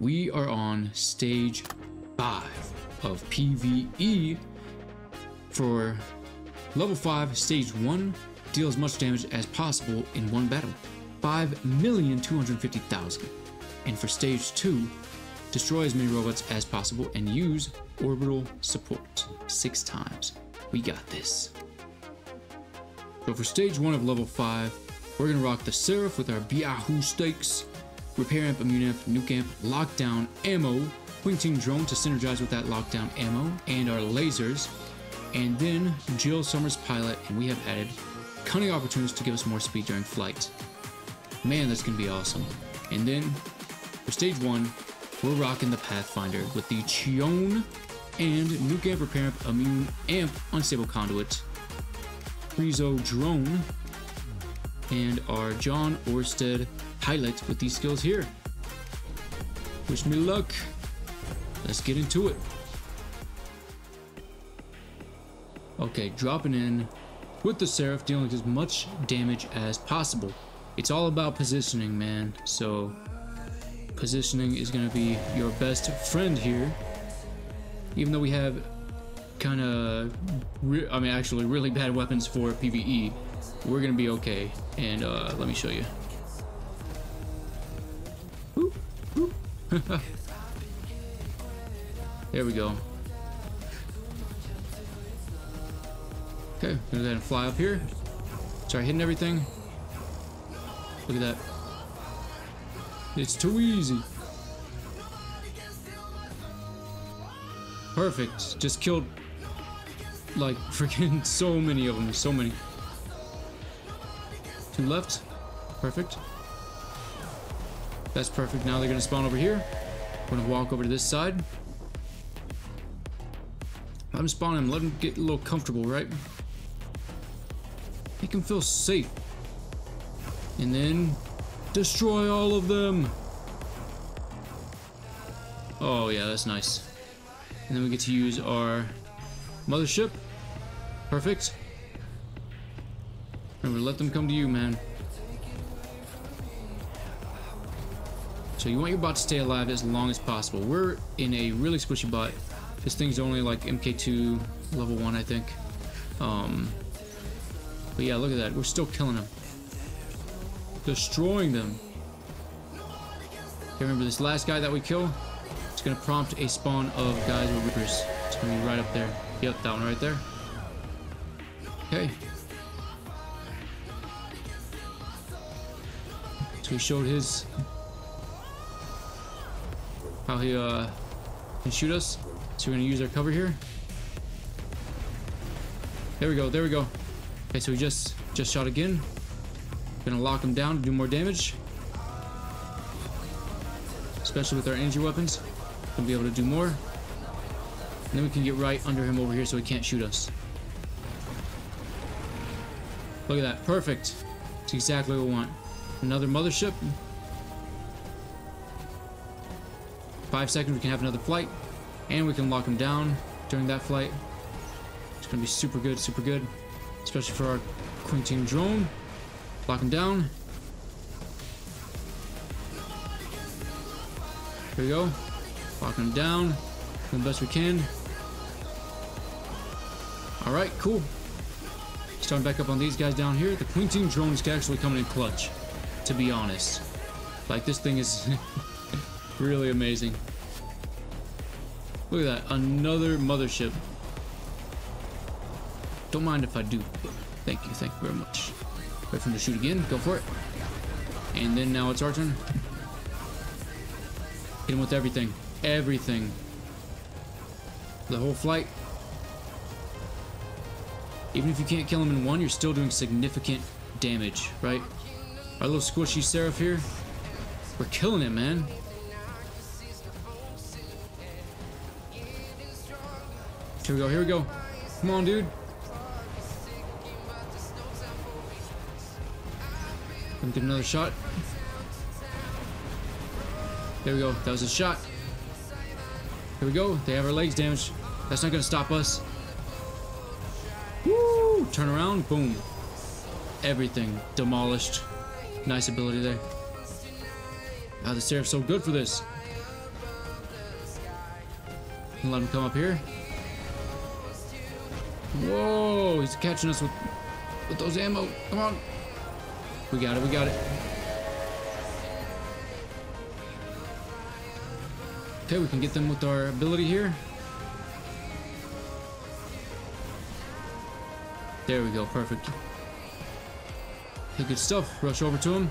We are on stage 5 of PvE for level 5, stage 1. Deal as much damage as possible in one battle. 5,250,000. And for stage 2, destroy as many robots as possible and use orbital support 6 times. We got this. So for stage 1 of level 5, we're gonna rock the Seraph with our B'yahu stakes, Repair Amp, Immune Amp, Nuke Amp, Lockdown Ammo, Quinting Drone to synergize with that Lockdown Ammo, and our lasers, and then Jill Summers pilot, and we have added cunning opportunities to give us more speed during flight. Man, that's gonna be awesome. And then for stage 1, we're rocking the Pathfinder with the Chion and Nuke Amp, Repair Amp, Immune Amp, Unstable Conduit, Freezo Drone, and our John Orsted pilot with these skills here. Wish me luck. Let's get into it. Okay, dropping in with the Seraph, dealing as much damage as possible. It's all about positioning, man. So positioning is going to be your best friend here. Even though we have kind of, actually really bad weapons for PvE, we're going to be okay. And let me show you. Boop, boop. There we go. Okay, gonna go ahead and fly up here. Start hitting everything. Look at that. It's too easy. Perfect. Just killed like freaking so many of them. So many. Two left. Perfect. That's perfect. Now they're gonna spawn over here. We're gonna walk over to this side. Let him spawn him. Let him get a little comfortable, right? Make him feel safe. And then destroy all of them. Oh yeah, that's nice. And then we get to use our mothership. Perfect. Remember, let them come to you, man. So you want your bot to stay alive as long as possible. We're in a really squishy bot. This thing's only like MK2 level 1, I think. But yeah, look at that. We're still killing them. Destroying them. Okay, remember this last guy that we kill? It's going to prompt a spawn of guys with Reapers. It's going to be right up there. Yep, that one right there. Okay. So he showed his... how he can shoot us. So we're gonna use our cover here. There we go, there we go. Okay, so we just shot again. Gonna lock him down to do more damage. Especially with our energy weapons. Gonna be able to do more. And then we can get right under him over here so he can't shoot us. Look at that, perfect. That's exactly what we want. Another mothership. 5 seconds, we can have another flight. And we can lock him down during that flight. It's going to be super good, super good. Especially for our Quinting Drone. Lock him down. Here we go. Lock him down. Doing the best we can. Alright, cool. Starting back up on these guys down here. The Quinting Drone is actually coming in clutch, to be honest. Like, this thing is really amazing. Look at that, another mothership. Don't mind if I do. Thank you very much. Wait for him to shoot again, go for it. And then now it's our turn. Hit him with everything, everything. The whole flight. Even if you can't kill him in one, you're still doing significant damage, right? Our little squishy Seraph here. We're killing it, man. Here we go, here we go. Come on, dude. Let me get another shot. There we go, that was a shot. Here we go, they have our legs damaged. That's not gonna stop us. Woo! Turn around, boom. Everything demolished. Nice ability there. Wow, the Seraph's so good for this. Let him come up here. Whoa, he's catching us with those ammo. Come on. We got it, we got it. Okay, we can get them with our ability here. There we go, perfect. Okay, good stuff. Rush over to him.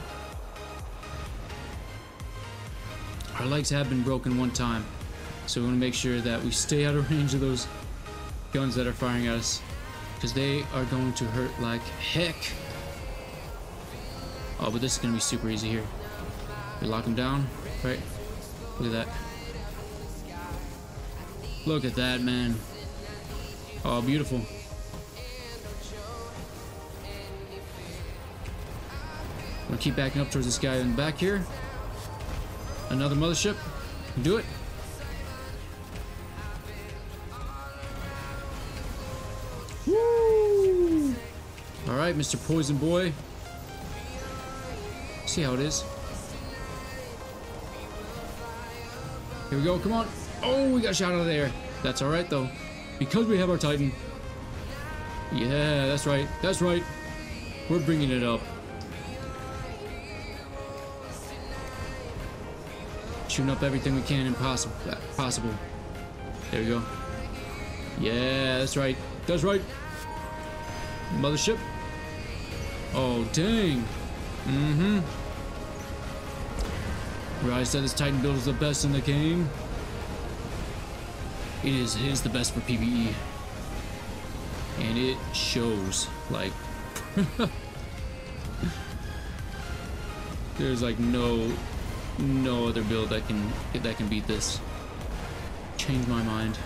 Our legs have been broken one time, so we want to make sure that we stay out of range of those guns that are firing at us, because they are going to hurt like heck. Oh, but this is going to be super easy here. We lock them down, right? Look at that. Look at that, man. Oh, beautiful. I'm going to keep backing up towards this guy in the back here. Another mothership. Do it. Woo! All right, Mr. Poison Boy. See how it is. Here we go. Come on. Oh, we got shot out of there. That's all right, though, because we have our Titan. Yeah, that's right. That's right. We're bringing it up. Shooting up everything we can possible. There we go. Yeah, that's right. That's right. Mothership. Oh, dang. Realize that this Titan build is the best in the game. It is the best for PvE. And it shows, like... There's like no other build that can beat this. Change my mind.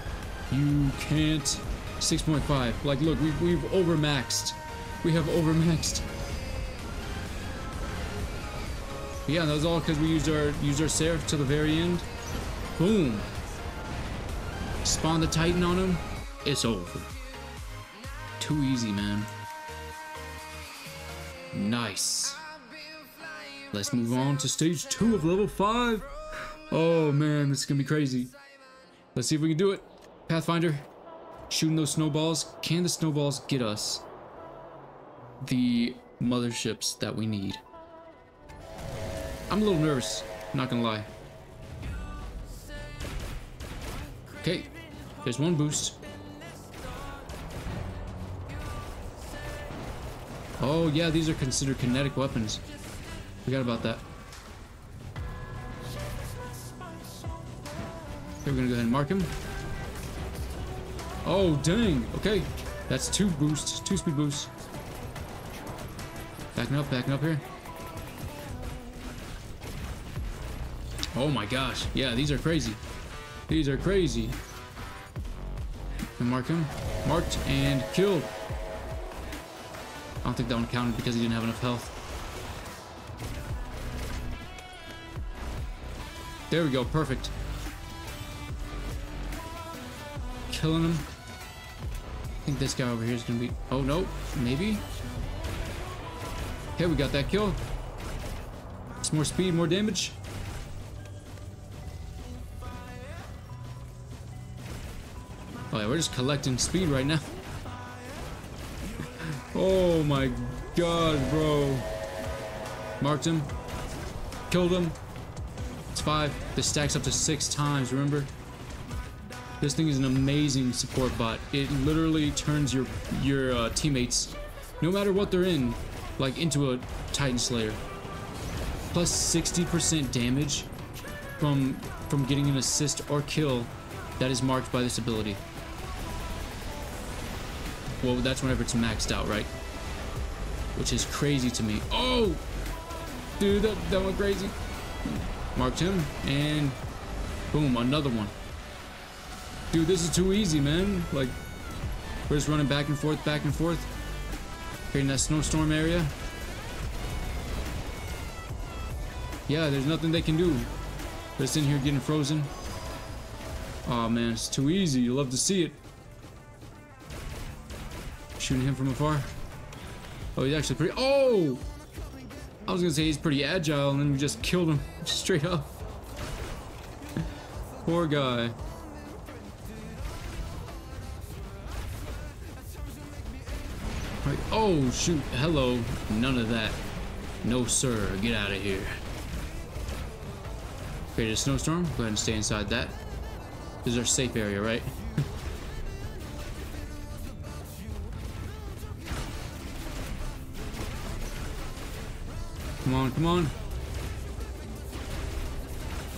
You can't. 6.5. Like, look, we've overmaxed. We have overmaxed. But yeah, that was all because we used our Seraph till the very end. Boom. Spawn the Titan on him. It's over. Too easy, man. Nice. Let's move on to stage 2 of level 5. Oh man, this is gonna be crazy. Let's see if we can do it. Pathfinder, shooting those snowballs. Can the snowballs get us the motherships that we need? I'm a little nervous, not gonna lie. Okay, there's one boost. Oh yeah, these are considered kinetic weapons. Forgot about that. Okay, we're gonna go ahead and mark him. Oh dang, okay. That's 2 boosts, 2 speed boosts. Backing up here. Oh my gosh, yeah, these are crazy. These are crazy. And mark him. Marked and killed. I don't think that one counted because he didn't have enough health. There we go, perfect. Killing him. I think this guy over here is gonna be... Oh no, maybe? Okay, we got that kill. It's more speed, more damage. Oh yeah, we're just collecting speed right now. Oh my god, bro. Marked him. Killed him. 5. This stacks up to 6 times, remember? This thing is an amazing support bot. It literally turns your teammates, no matter what they're in, like into a Titan Slayer. Plus 60% damage from getting an assist or kill that is marked by this ability. Well, that's whenever it's maxed out, right? Which is crazy to me. Oh! Dude, that went crazy. Marked him, and boom, another one. Dude, this is too easy, man. Like, we're just running back and forth, creating that snowstorm area. Yeah, there's nothing they can do. They're sitting here getting frozen. Oh man, it's too easy. You love to see it. Shooting him from afar. Oh, he's actually pretty... Oh! I was gonna say he's pretty agile, and then we just killed him straight up. Poor guy. Like, oh shoot, hello, none of that. No sir, get out of here. Created a snowstorm, go ahead and stay inside that. This is our safe area, right? Come on, come on.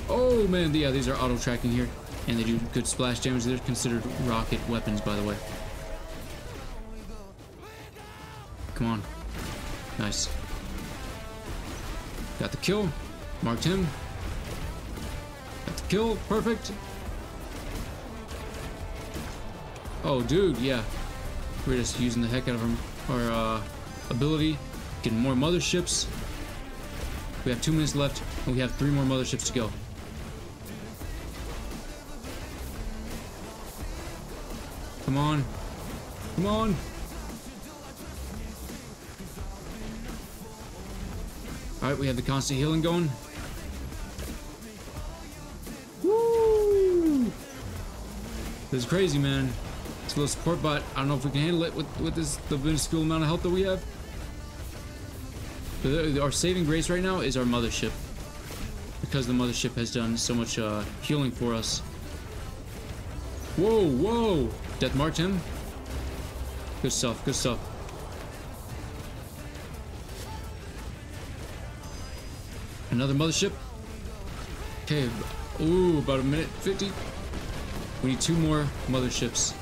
Oh man, yeah, these are auto tracking here, and they do good splash damage. They're considered rocket weapons, by the way. Come on. Nice. Got the kill. Marked him. Got the kill. Perfect. Oh, dude, yeah. We're just using the heck out of our ability. Getting more motherships. We have 2 minutes left, and we have 3 more motherships to go. Come on. Come on. Alright, we have the constant healing going. Woo! This is crazy, man. It's a little support bot. I don't know if we can handle it with this, the minuscule amount of health that we have. But our saving grace right now is our mothership. Because the mothership has done so much healing for us. Whoa, whoa! Death marked him. Good stuff, good stuff. Another mothership. Okay, ooh, about a minute 50. We need 2 more motherships.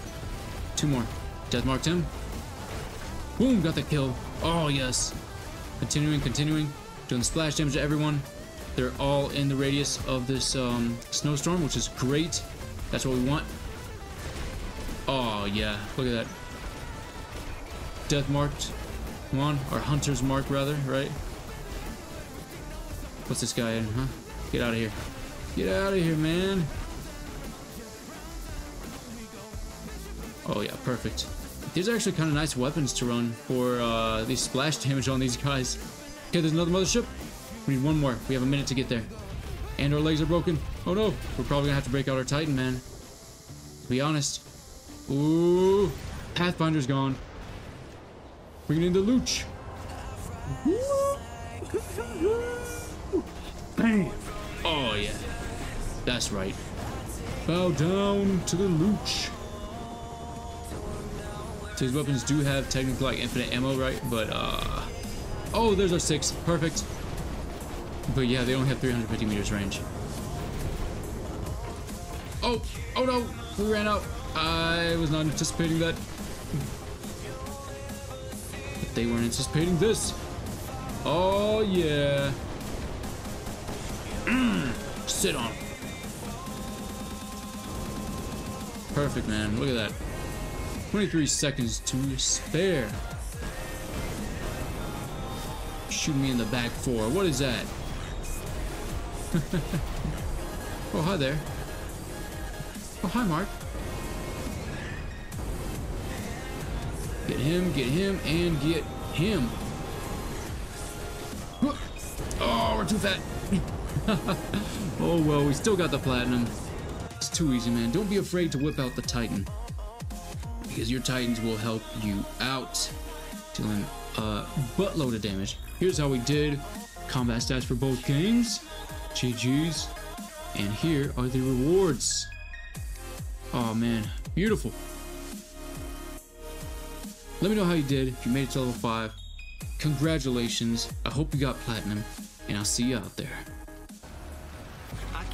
2 more. Death marked him. Boom, got the kill. Oh yes. Continuing, continuing. Doing splash damage to everyone. They're all in the radius of this snowstorm, which is great. That's what we want. Oh yeah, look at that. Death marked. Come on, our hunter's mark rather, right? What's this guy in, huh? Get out of here. Get out of here, man. Oh, yeah, perfect. These are actually kind of nice weapons to run for these splash damage on these guys. Okay, there's another mothership. We need 1 more. We have a minute to get there. And our legs are broken. Oh, no. We're probably going to have to break out our Titan, man. To be honest. Ooh. Pathfinder's gone. Bringing in the Luch. Bam. Oh yeah, that's right. Bow down to the Luch. So these weapons do have technically like infinite ammo, right? But oh, there's our 6, perfect. But yeah, they only have 350 meters range. Oh, oh no, we ran out. I was not anticipating that. But they weren't anticipating this. Oh yeah. Sit on. Perfect, man. Look at that. 23 seconds to spare. Shoot me in the back 4. What is that? Oh, hi there. Oh, hi, Mark. Get him, and get him. Oh, we're too fat. Oh well, we still got the platinum. It's too easy, man. Don't be afraid to whip out the Titan, because your Titans will help you out, dealing a buttload of damage. Here's how we did. Combat stats for both games. GG's. And here are the rewards. Oh man, beautiful. Let me know how you did. If you made it to level 5, congratulations. I hope you got platinum, and I'll see you out there. I